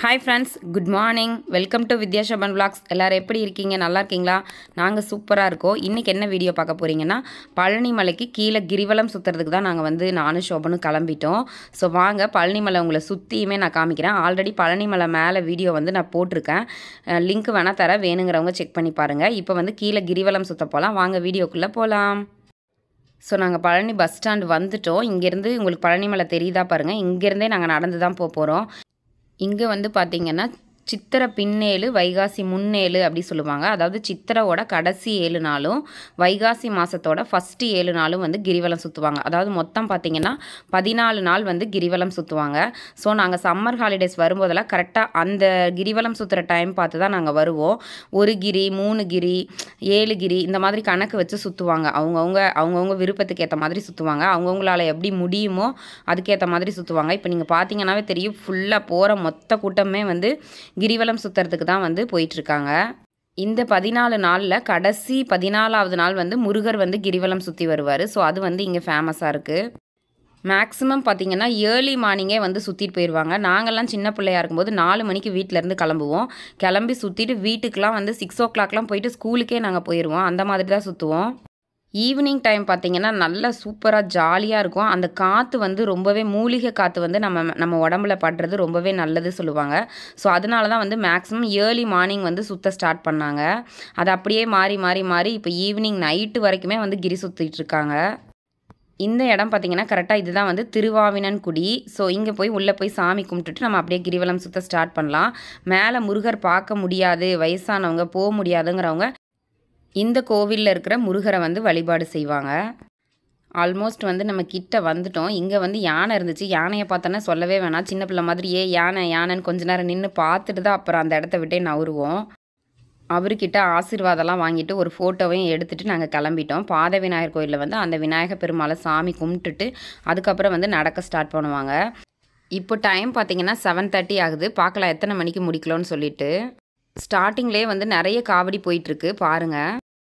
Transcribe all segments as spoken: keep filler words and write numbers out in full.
Hi friends, good morning. Welcome to Vidya Shaban vlogs. எல்லோரும் எப்படி இருக்கீங்க? நல்லா இருக்கீங்களா? நாங்கள் சூப்பராக இருக்கோம். இன்றைக்கி என்ன வீடியோ பார்க்க போகிறீங்கன்னா, பழனி மலைக்கு கீழே கிரிவலம் சுற்றுறதுக்கு தான் நாங்கள் வந்து நானும் ஷோபனும் கிளம்பிட்டோம். ஸோ வாங்க, பழனி மலை உங்களை சுற்றியுமே நான் காமிக்கிறேன். ஆல்ரெடி பழனி மலை மேலே வீடியோ வந்து நான் போட்டிருக்கேன், லிங்க் வேணால் தர, வேணுங்கிறவங்க செக் பண்ணி பாருங்கள். இப்போ வந்து கீழே கிரிவலம் சுற்ற போகலாம். வாங்க வீடியோக்குள்ளே போகலாம். ஸோ நாங்கள் பழனி பஸ் ஸ்டாண்டு வந்துவிட்டோம். இங்கேருந்து உங்களுக்கு பழனி மலை தெரியுதா பாருங்கள். இங்கேருந்தே நாங்கள் நடந்து தான் போக போகிறோம். இங்கே வந்து பார்த்திங்கன்னா சித்திரை பின்னேழு வைகாசி முன்னேழு அப்படி சொல்லுவாங்க. அதாவது சித்திரோட கடைசி ஏழு நாளும் வைகாசி மாதத்தோட ஃபஸ்ட்டு ஏழு நாளும் வந்து கிரிவலம் சுற்றுவாங்க. அதாவது மொத்தம் பார்த்திங்கன்னா பதினாலு நாள் வந்து கிரிவலம் சுற்றுவாங்க. ஸோ நாங்கள் சம்மர் ஹாலிடேஸ் வரும்போதெல்லாம் கரெக்டாக அந்த கிரிவலம் சுற்றுற டைம் பார்த்து தான் நாங்கள் வருவோம். ஒரு கிரி, மூணு கிரி, ஏழு கிரி, இந்த மாதிரி கணக்கு வச்சு சுற்றுவாங்க. அவங்கவுங்க அவங்கவுங்க விருப்பத்துக்கு ஏற்ற மாதிரி சுற்றுவாங்க. அவங்கவுங்களால் எப்படி முடியுமோ அதுக்கேற்ற மாதிரி சுற்றுவாங்க. இப்போ நீங்கள் பார்த்திங்கன்னாவே தெரியும், ஃபுல்லாக போகிற மொத்த கூட்டமே வந்து கிரிவலம் சுற்றுறதுக்கு தான் வந்து போயிட்டுருக்காங்க. இந்த பதினாலு நாளில் கடைசி பதினாலாவது நாள் வந்து முருகர் வந்து கிரிவலம் சுற்றி வருவார். ஸோ அது வந்து இங்கே ஃபேமஸாக இருக்குது. மேக்ஸிமம் பார்த்திங்கன்னா ஏர்லி மார்னிங்கே வந்து சுற்றிட்டு போயிடுவாங்க. நாங்கள்லாம் சின்ன பிள்ளையாக இருக்கும்போது நாலு மணிக்கு வீட்டிலேருந்து கிளம்புவோம். கிளம்பி சுற்றிட்டு வீட்டுக்கெலாம் வந்து சிக்ஸ் ஓ கிளாக்லாம் போயிட்டு ஸ்கூலுக்கே நாங்கள் போயிடுவோம். அந்த மாதிரி தான் சுற்றுவோம். ஈவினிங் டைம் பார்த்திங்கன்னா நல்லா சூப்பராக ஜாலியாக இருக்கும். அந்த காற்று வந்து ரொம்பவே மூலிகை காற்று வந்து நம்ம நம்ம உடம்புல படுறது ரொம்பவே நல்லது சொல்லுவாங்க. ஸோ அதனால தான் வந்து மேக்ஸிமம் ஏர்லி மார்னிங் வந்து சுற்ற ஸ்டார்ட் பண்ணாங்க. அது அப்படியே மாறி மாறி மாறி இப்போ ஈவினிங் நைட்டு வரைக்குமே வந்து கிரி சுற்றிட்டு இருக்காங்க. இந்த இடம் பார்த்திங்கன்னா கரெக்டாக இதுதான் வந்து திருவாவினன்குடி. ஸோ இங்கே போய் உள்ளே போய் சாமி கும்பிட்டுட்டு நம்ம அப்படியே கிரிவலம் சுற்ற ஸ்டார்ட் பண்ணலாம். மேலே முருகர் பார்க்க முடியாது, வயசானவங்க போக முடியாதுங்கிறவங்க இந்த கோவிலில் இருக்கிற முருகரை வந்து வழிபாடு செய்வாங்க. ஆல்மோஸ்ட் வந்து நம்ம கிட்ட வந்துட்டோம். இங்கே வந்து யானை இருந்துச்சு. யானையை பார்த்தோன்னா சொல்லவே வேணாம். சின்ன பிள்ளை மாதிரியே யானை யானைன்னு கொஞ்ச நேரம் நின்று பார்த்துட்டு தான் அப்புறம் அந்த இடத்த விட்டே நவுருவோம். அவர்கிட்ட ஆசீர்வாதம்லாம் வாங்கிட்டு ஒரு ஃபோட்டோவையும் எடுத்துகிட்டு நாங்கள் கிளம்பிட்டோம். பாத விநாயகர் கோயிலில் வந்து அந்த விநாயகர் பெருமாளை சாமி கும்பிட்டுட்டு அதுக்கப்புறம் வந்து நடக்க ஸ்டார்ட் பண்ணுவாங்க. இப்போ டைம் பார்த்திங்கன்னா செவன் தேர்ட்டி ஆகுது. பார்க்கலாம் எத்தனை மணிக்கு முடிக்கலோன்னு சொல்லிட்டு. ஸ்டார்டிங்லேயே வந்து நிறைய காவடி போயிட்டுருக்கு பாருங்கள்.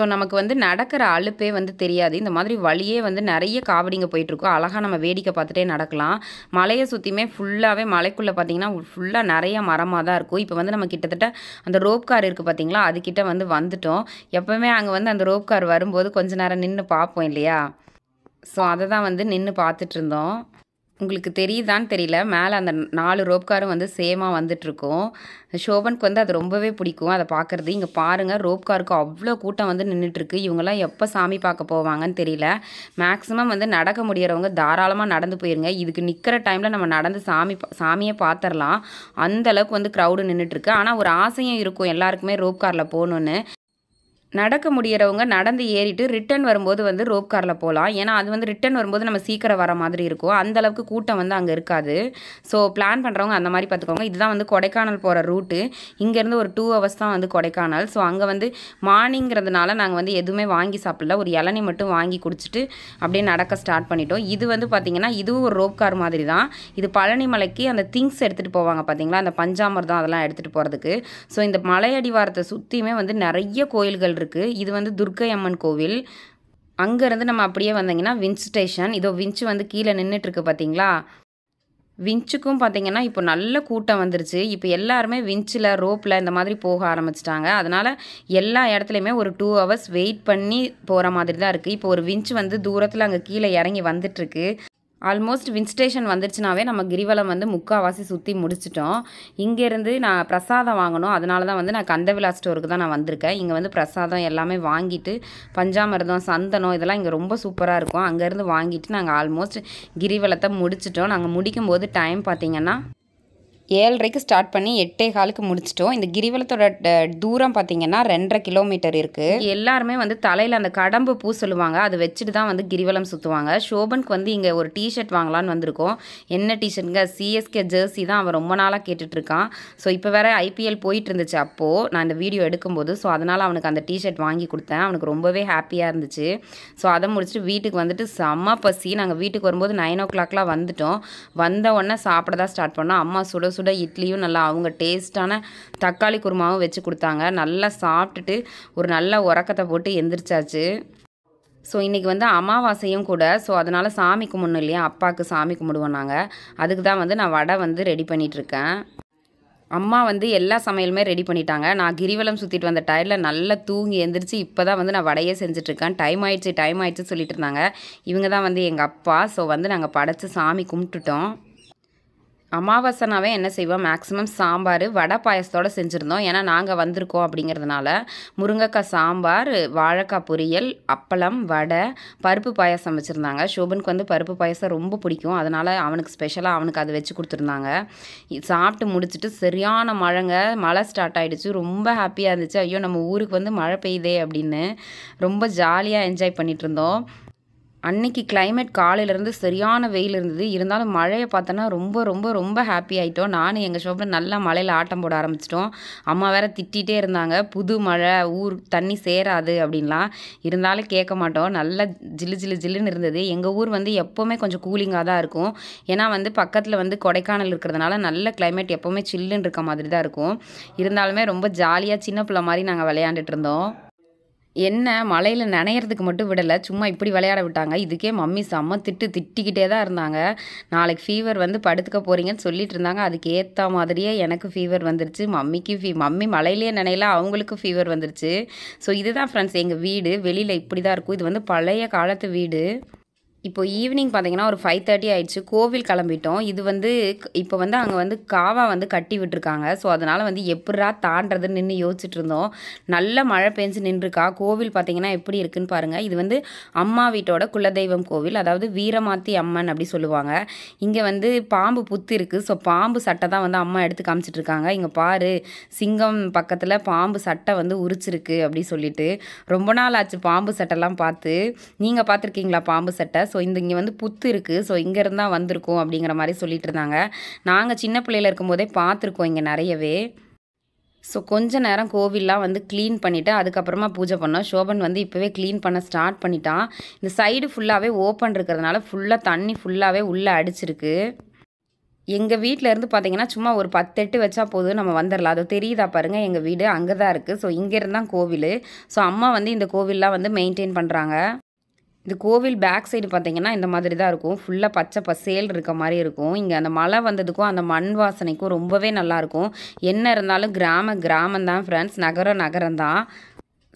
ஸோ நமக்கு வந்து நடக்கிற அழுப்பே வந்து தெரியாது. இந்த மாதிரி வழியே வந்து நிறைய காவடிங்க போயிட்டுருக்கோம். அழகாக நம்ம வேடிக்கை பார்த்துட்டே நடக்கலாம். மலையை சுற்றியுமே ஃபுல்லாகவே மலைக்குள்ளே பார்த்திங்கன்னா ஃபுல்லாக நிறைய மரமாக தான் இருக்கும். இப்போ வந்து நம்ம கிட்டத்தட்ட அந்த ரோப் கார் இருக்குது பார்த்திங்களா, அதுக்கிட்ட வந்து வந்துட்டோம். எப்போவுமே அங்கே வந்து அந்த ரோப் கார் வரும்போது கொஞ்ச நேரம் நின்று பார்ப்போம் இல்லையா. ஸோ அதை தான் வந்து நின்று பார்த்துட்டு இருந்தோம். உங்களுக்கு தெரியுதான்னு தெரியல, மேலே அந்த நாலு ரோப்காரும் வந்து சேமாக வந்துட்டுருக்கோம். ஷோபனுக்கு வந்து அது ரொம்பவே பிடிக்கும் அதை பார்க்குறது. இங்கே பாருங்கள், ரோப்காருக்கு அவ்வளோ கூட்டம் வந்து நின்றுட்டுருக்கு. இவங்கெல்லாம் எப்போ சாமி பார்க்க போவாங்கன்னு தெரியல. மேக்ஸிமம் வந்து நடக்க முடியறவங்க தாராளமாக நடந்து போயிருங்க. இதுக்கு நிற்கிற டைமில் நம்ம நடந்து சாமி சாமியை பார்த்துடலாம். அந்தளவுக்கு வந்து க்ரௌடு நின்றுட்டுருக்கு. ஆனால் ஒரு ஆசையும் இருக்கும் எல்லாருக்குமே ரோப்காரில் போகணுன்னு. நடக்க முடியறவங்க நடந்து ஏறிட்டு ரிட்டன் வரும்போது வந்து ரோப் காரில் போகலாம். ஏன்னா அது வந்து ரிட்டன் வரும்போது நம்ம சீக்கிரம் வர மாதிரி இருக்கும். அந்தளவுக்கு கூட்டம் வந்து அங்கே இருக்காது. ஸோ பிளான் பண்ணுறவங்க அந்த மாதிரி பார்த்துக்கோங்க. இதுதான் வந்து கொடைக்கானல் போகிற ரூட்டு. இங்கேருந்து ஒரு டூ ஹவர்ஸ் தான் வந்து கொடைக்கானல். ஸோ அங்கே வந்து மார்னிங்கிறதுனால நாங்கள் வந்து எதுவுமே வாங்கி சாப்பிடல. ஒரு இளநி மட்டும் வாங்கி குடிச்சிட்டு அப்படியே நடக்க ஸ்டார்ட் பண்ணிட்டோம். இது வந்து பார்த்திங்கன்னா இதுவும் ஒரு ரோப் கார் மாதிரி தான். இது பழனி மலைக்கு அந்த திங்ஸ் எடுத்துகிட்டு போவாங்க பார்த்திங்களா, அந்த பஞ்சாமிர்தம் அதெல்லாம் எடுத்துகிட்டு போகிறதுக்கு. ஸோ இந்த மலையடிவாரத்தை சுற்றியுமே வந்து நிறைய கோயில்கள் இருக்கு. இது வந்து துர்க்கை அம்மன் கோவில். அங்கேருந்து நம்ம அப்படியே வந்தீங்கன்னா விஞ்ச் ஸ்டேஷன். இதோ விஞ்ச் வந்து கீழே நின்றுட்டுருக்கு பார்த்தீங்களா. விஞ்சுக்கும் பார்த்திங்கன்னா இப்போ நல்ல கூட்டம் வந்துருச்சு. இப்போ எல்லாருமே விஞ்சில் ரோப்பில் இந்த மாதிரி போக ஆரம்பிச்சிட்டாங்க. அதனால் எல்லா இடத்துலையுமே ஒரு டூ ஹவர்ஸ் வெயிட் பண்ணி போகிற மாதிரி தான் இருக்குது. இப்போ ஒரு விஞ்ச் வந்து தூரத்தில் அங்கே கீழே இறங்கி வந்துட்டுருக்கு. ஆல்மோஸ்ட் வின் ஸ்டேஷன் வந்துருச்சுனாவே நம்ம கிரிவலம் வந்து முக்கால்வாசி சுற்றி முடிச்சிட்டோம். இங்கேருந்து நான் பிரசாதம் வாங்கணும், அதனால தான் வந்து நான் கந்தவிழா ஸ்டோருக்கு தான் நான் வந்திருக்கேன். இங்கே வந்து பிரசாதம் எல்லாமே வாங்கிட்டு பஞ்சாமிர்தம், சந்தனம் இதெல்லாம் இங்கே ரொம்ப சூப்பராக இருக்கும். அங்கேருந்து வாங்கிட்டு நாங்கள் ஆல்மோஸ்ட் கிரிவலத்தை முடிச்சிட்டோம். நாங்கள் முடிக்கும்போது டைம் பார்த்திங்கன்னா ஏழரைக்கு ஸ்டார்ட் பண்ணி எட்டே காலுக்கு முடிச்சிட்டோம். இந்த கிரிவலத்தோட தூரம் பார்த்திங்கன்னா ரெண்டரை கிலோமீட்டர் இருக்குது. எல்லாருமே வந்து தலையில் அந்த கடம்பு பூ சொல்லுவாங்க, அது வச்சுட்டு தான் வந்து கிரிவலம் சுற்றுவாங்க. ஷோபனுக்கு வந்து இங்கே ஒரு டிஷர்ட் வாங்கலான்னு வந்திருக்கோம். என்ன டிஷர்ட்டுங்க, சிஎஸ்கே ஜெர்சி தான் அவன் ரொம்ப நாளாக கேட்டுட்ருக்கான். ஸோ இப்போ வேறு ஐபிஎல் போயிட்டு இருந்துச்சு அப்போது நான் இந்த வீடியோ எடுக்கும்போது. ஸோ அதனால் அவனுக்கு அந்த டிஷர்ட் வாங்கி கொடுத்தேன். அவனுக்கு ரொம்பவே ஹாப்பியாக இருந்துச்சு. ஸோ அதை முடிச்சுட்டு வீட்டுக்கு வந்துட்டு செம்ம பசி. நாங்கள் வீட்டுக்கு வரும்போது நைன் ஓ கிளாக்லாம் வந்துட்டோம். வந்த உடனே சாப்பிட தான் ஸ்டார்ட் பண்ணோம். அம்மா சுட சுட இட்லியும் நல்லா அவங்க டேஸ்ட்டான தக்காளி குருமாவும் வச்சு கொடுத்தாங்க. நல்லா சாப்பிட்டுட்டு ஒரு நல்ல உறக்கத்தை போட்டு எந்திரிச்சாச்சு. ஸோ இன்றைக்கி வந்து அமாவாசையும் கூட, ஸோ அதனால் சாமி கும்பிடணும் இல்லையா, அப்பாவுக்கு சாமி கும்பிடுவோம் நாங்கள். அதுக்கு தான் வந்து நான் வடை வந்து ரெடி பண்ணிகிட்ருக்கேன். அம்மா வந்து எல்லா சமையலுமே ரெடி பண்ணிட்டாங்க. நான் கிரிவலம் சுற்றிட்டு வந்த டயரில் நல்லா தூங்கி எந்திரிச்சு இப்போ தான் வந்து நான் வடையே செஞ்சிட்ருக்கேன். டைம் ஆயிடுச்சு டைம் ஆயிடுச்சு சொல்லிட்டு இருந்தாங்க. இவங்க தான் வந்து எங்கள் அப்பா. ஸோ வந்து நாங்கள் படைச்சி சாமி கும்பிட்டுட்டோம். அமாவாசைனாவே என்ன செய்வோம், மேக்ஸிமம் சாம்பார் வடை பாயசத்தோடு செஞ்சுருந்தோம். ஏன்னா நாங்கள் வந்திருக்கோம் அப்படிங்கிறதுனால முருங்கைக்காய் சாம்பார், வாழைக்காய் பொரியல், அப்பளம், வடை, பருப்பு பாயசம் வச்சுருந்தாங்க. ஷோபனுக்கு வந்து பருப்பு பாயசம் ரொம்ப பிடிக்கும், அதனால் அவனுக்கு ஸ்பெஷலாக அவனுக்கு அதை வச்சு கொடுத்துருந்தாங்க. சாப்பிட்டு முடிச்சுட்டு சரியான மழைங்க, மழை ஸ்டார்ட் ஆகிடுச்சு. ரொம்ப ஹாப்பியாக இருந்துச்சு, ஐயோ நம்ம ஊருக்கு வந்து மழை பெய்யுதே அப்படின்னு. ரொம்ப ஜாலியாக என்ஜாய் பண்ணிகிட்ருந்தோம். அன்றைக்கி கிளைமேட் காலையிலேருந்து சரியான வெயில் இருந்தது, இருந்தாலும் மழையை பார்த்தோன்னா ரொம்ப ரொம்ப ரொம்ப ஹாப்பி ஆகிட்டோம். நானும் எங்கள் ஷோப்பில் நல்லா மழையில் ஆட்டம் போட ஆரம்பிச்சிட்டோம். அம்மா வேறு திட்டிகிட்டே இருந்தாங்க, புது மழை ஊர் தண்ணி சேராது அப்படின்லாம். இருந்தாலும் கேட்க மாட்டோம், நல்லா ஜில்லு ஜில்லு ஜில்லுன்னு இருந்தது. எங்கள் ஊர் வந்து எப்போவுமே கொஞ்சம் கூலிங்காக தான் இருக்கும். ஏன்னா வந்து பக்கத்தில் வந்து கொடைக்கானல் இருக்கிறதுனால நல்ல கிளைமேட் எப்போவுமே சில்லுன்னு இருக்க மாதிரி தான் இருக்கும். இருந்தாலுமே ரொம்ப ஜாலியாக சின்ன பிள்ளை மாதிரி நாங்கள் விளையாண்டுட்டு இருந்தோம். என்ன மலையில் நனையிறதுக்கு மட்டும் விடலை, சும்மா இப்படி விளையாட விட்டாங்க. இதுக்கே மம்மி செம்ம திட்டு திட்டிக்கிட்டே தான் இருந்தாங்க. நாளைக்கு ஃபீவர் வந்து படுத்துக்க போகிறீங்கன்னு சொல்லிட்டு இருந்தாங்க. அதுக்கு ஏற்ற மாதிரியே எனக்கு ஃபீவர் வந்துருச்சு, மம்மிக்கு ஃபீ மம்மி மலையிலே நினையல அவங்களுக்கும் ஃபீவர் வந்துருச்சு. ஸோ இதுதான் ஃப்ரெண்ட்ஸ் எங்கள் வீடு. வெளியில் இப்படி தான் இருக்கும். இது வந்து பழைய காலத்து வீடு. இப்போ ஈவினிங் பார்த்தீங்கன்னா ஒரு ஃபைவ் தேர்ட்டி ஆயிடுச்சு. கோவில் கிளம்பிட்டோம். இது வந்து இப்போ வந்து அங்கே வந்து காவா வந்து கட்டி விட்டுருக்காங்க. ஸோ அதனால் வந்து எப்படா தாண்டதுன்னு நின்று யோசிச்சுட்டு இருந்தோம். நல்ல மழை பெஞ்சு நின்றுருக்கா. கோவில் பார்த்தீங்கன்னா எப்படி இருக்குன்னு பாருங்கள். இது வந்து அம்மா வீட்டோட குலதெய்வம் கோவில், அதாவது வீரமாத்தி அம்மன் அப்படி சொல்லுவாங்க. இங்கே வந்து பாம்பு புத்து இருக்குது. ஸோ பாம்பு சட்டை தான் வந்து அம்மா எடுத்து காமிச்சிட்டு இருக்காங்க. இங்கே பாரு சிங்கம் பக்கத்தில் பாம்பு சட்டை வந்து உரிச்சிருக்கு அப்படி சொல்லிட்டு. ரொம்ப நாள் ஆச்சு பாம்பு சட்டைலாம் பார்த்து. நீங்கள் பார்த்துருக்கீங்களா பாம்பு சட்டை? ஸோ இந்த இங்கே வந்து புத்து இருக்குது. ஸோ இங்கேருந்து தான் வந்திருக்கோம் அப்படிங்கிற மாதிரி சொல்லிட்டு இருந்தாங்க. நாங்கள் சின்ன பிள்ளையில் இருக்கும்போதே பார்த்துருக்கோம் இங்கே நிறையவே. ஸோ கொஞ்ச நேரம் கோவில்லாம் வந்து க்ளீன் பண்ணிவிட்டு அதுக்கப்புறமா பூஜை பண்ணோம். ஷோபன் வந்து இப்போவே க்ளீன் பண்ண ஸ்டார்ட் பண்ணிட்டான். இந்த சைடு ஃபுல்லாகவே ஓப்பன் இருக்கிறதுனால ஃபுல்லாக தண்ணி ஃபுல்லாகவே உள்ளே அடிச்சிருக்கு. எங்கள் வீட்டிலேருந்து பார்த்தீங்கன்னா சும்மா ஒரு பத்தெட்டு வச்சா போதும் நம்ம வந்துடலாம். அது தெரியுதா பாருங்கள், எங்கள் வீடு அங்கே தான் இருக்குது. ஸோ இங்கேருந்து தான் கோவில். ஸோ அம்மா வந்து இந்த கோவில்லாம் வந்து மெயின்டைன் பண்ணுறாங்க. இந்த கோவில் பேக் சைடு பார்த்தீங்கன்னா இந்த மாதிரி தான் இருக்கும். ஃபுல்லாக பச்சை பசேல் இருக்க மாதிரி இருக்கும். இங்கே அந்த மழை வந்ததுக்கும் அந்த மண் வாசனைக்கும் ரொம்பவே நல்லாயிருக்கும். என்ன இருந்தாலும் கிராம கிராமம் தான் ஃப்ரெண்ட்ஸ், நகரம் நகரம் தான்.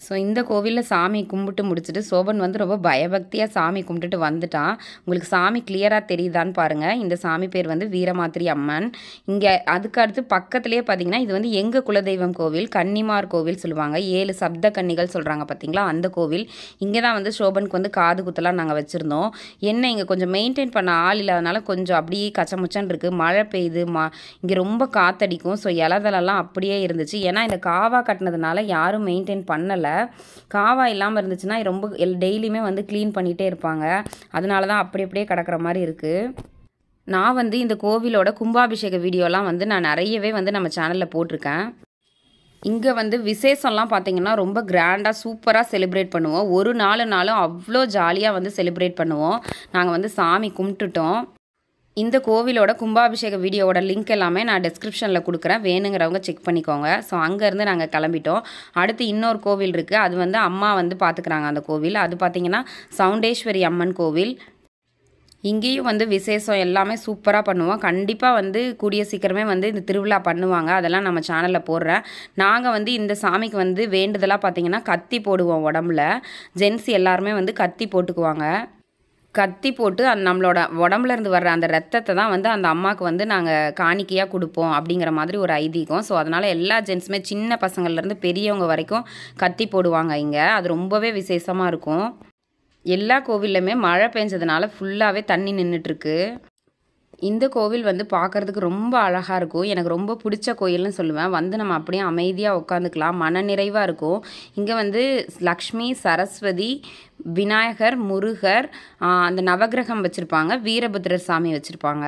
ஸோ இந்த கோவிலில் சாமி கும்பிட்டு முடிச்சுட்டு சோபன் வந்து ரொம்ப பயபக்தியாக சாமி கும்பிட்டுட்டு வந்துட்டான். உங்களுக்கு சாமி கிளியராக தெரியுதான்னு பாருங்கள். இந்த சாமி பேர் வந்து வீரமாத்திரி அம்மன். இங்கே அதுக்கடுத்து பக்கத்துலேயே பார்த்தீங்கன்னா இது வந்து எங்கள் குலதெய்வம் கோவில், கன்னிமார் கோவில் சொல்லுவாங்க. ஏழு சப்த கன்னிகள் சொல்கிறாங்க பார்த்தீங்களா, அந்த கோவில். இங்கே தான் வந்து சோபனுக்கு வந்து காது குத்தலாம் நாங்கள் வச்சுருந்தோம். என்ன இங்கே கொஞ்சம் மெயின்டைன் பண்ண ஆள் இல்லாதனால கொஞ்சம் அப்படியே கச்சமுச்சான் இருக்குது. மழை பெய்யுது, மா இங்கே ரொம்ப காற்றடிக்கும். ஸோ இலதலெல்லாம் அப்படியே இருந்துச்சு. ஏன்னா இந்த காவா கட்டினதுனால யாரும் மெயின்டைன் பண்ணலை. காவா இல்லாமல் இருந்துச்சுன்னா ரொம்ப டெய்லியுமே வந்து க்ளீன் பண்ணிகிட்டே இருப்பாங்க. அதனால தான் அப்படி அப்படியே கிடக்கிற மாதிரி இருக்குது. நான் வந்து இந்த கோவிலோட கும்பாபிஷேக வீடியோலாம் வந்து நான் நிறையவே வந்து நம்ம சேனலில் போட்டிருக்கேன். இங்கே வந்து விசேஷம்லாம் பார்த்திங்கன்னா ரொம்ப கிராண்டாக சூப்பராக செலிப்ரேட் பண்ணுவோம். ஒரு நாலு நாளும் அவ்வளோ ஜாலியாக வந்து செலிப்ரேட் பண்ணுவோம். நாங்கள் வந்து சாமி கும்பிட்டுட்டோம். இந்த கோவிலோட கும்பாபிஷேக வீடியோவோட லிங்க் எல்லாமே நான் டிஸ்கிரிப்ஷனில் கொடுக்குறேன், வேணுங்கிறவங்க செக் பண்ணிக்கோங்க. ஸோ அங்கேருந்து நாங்கள் கிளம்பிட்டோம். அடுத்து இன்னொரு கோவில் இருக்குது, அது வந்து அம்மா வந்து பார்த்துக்கிறாங்க அந்த கோவில். அது பார்த்திங்கன்னா சவுண்டேஸ்வரி அம்மன் கோவில். இங்கேயும் வந்து விசேஷம் எல்லாமே சூப்பராக பண்ணுவோம். கண்டிப்பாக வந்து கூடிய சீக்கிரமே வந்து இந்த திருவிழா பண்ணுவாங்க, அதெல்லாம் நம்ம சேனலில் போடுறேன். நாங்கள் வந்து இந்த சாமிக்கு வந்து வேண்டுதலாக பார்த்திங்கன்னா கத்தி போடுவோம். உடம்புல ஜென்ஸ் எல்லாருமே வந்து கத்தி போட்டுக்குவாங்க. கத்தி போட்டு அந்த நம்மளோட உடம்புலேருந்து வர்ற அந்த ரத்தத்தை தான் வந்து அந்த அம்மாவுக்கு வந்து நாங்கள் காணிக்கையாக கொடுப்போம் அப்படிங்கிற மாதிரி ஒரு ஐதீகம். ஸோ அதனால் எல்லா ஜென்ஸுமே சின்ன பசங்கள்லேருந்து பெரியவங்க வரைக்கும் கத்தி போடுவாங்க இங்கே. அது ரொம்பவே விசேஷமாக இருக்கும். எல்லா கோவில்லையுமே மழை பெஞ்சதுனால ஃபுல்லாகவே தண்ணி நின்றுட்டுருக்கு. இந்த கோவில் வந்து பார்க்குறதுக்கு ரொம்ப அழகாக இருக்கும். எனக்கு ரொம்ப பிடிச்ச கோயில்னு சொல்லுவேன். வந்து நம்ம அப்படியே அமைதியாக உட்காந்துக்கலாம், மனநிறைவாக இருக்கும். இங்கே வந்து லக்ஷ்மி, சரஸ்வதி, விநாயகர், முருகர், அந்த நவகிரகம் வச்சுருப்பாங்க, வீரபத்ரர் சாமி வச்சுருப்பாங்க.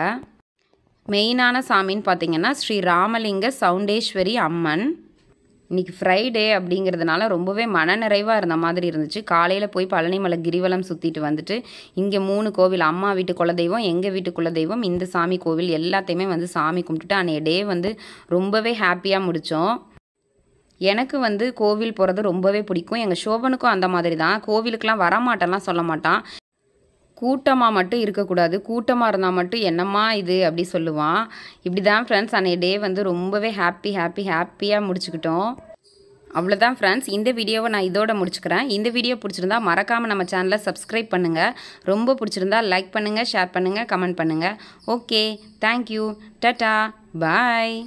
மெயினான சாமின்னு பார்த்திங்கன்னா ஸ்ரீ ராமலிங்க சவுண்டேஸ்வரி அம்மன். இன்றைக்கி ஃப்ரைடே அப்படிங்கிறதுனால ரொம்பவே மனநிறைவாக இருந்த மாதிரி இருந்துச்சு. காலையில் போய் பழனி மலை கிரிவலம் சுற்றிட்டு வந்துட்டு இங்கே மூணு கோவில், அம்மா வீட்டு குலதெய்வம், எங்கள் வீட்டு குலதெய்வம், இந்த சாமி கோவில் எல்லாத்தையுமே வந்து சாமி கும்பிட்டுட்டு அன்றைய டே வந்து ரொம்பவே ஹாப்பியாக முடித்தோம். எனக்கு வந்து கோவில் போகிறது ரொம்பவே பிடிக்கும். எங்கள் சோபனுக்கும் அந்த மாதிரி தான். கோவிலுக்கெலாம் வரமாட்டெல்லாம் சொல்ல மாட்டான். கூட்டமாக மட்டும் இருக்கக்கூடாது, கூட்டமாக இருந்தால் மட்டும் என்னம்மா இது அப்படி சொல்லுவான். இப்படி தான் ஃப்ரெண்ட்ஸ் அன்றைய டே வந்து ரொம்பவே ஹாப்பி ஹாப்பி ஹாப்பியாக முடிச்சுக்கிட்டோம். அவ்வளோதான் ஃப்ரெண்ட்ஸ், இந்த வீடியோவை நான் இதோட முடிச்சுக்கிறேன். இந்த வீடியோ பிடிச்சிருந்தா மறக்காமல் நம்ம சேனலை சப்ஸ்கிரைப் பண்ணுங்கள். ரொம்ப பிடிச்சிருந்தா லைக் பண்ணுங்கள், ஷேர் பண்ணுங்கள், கமெண்ட் பண்ணுங்கள். ஓகே, தேங்க்யூ, டாடா, பாய்.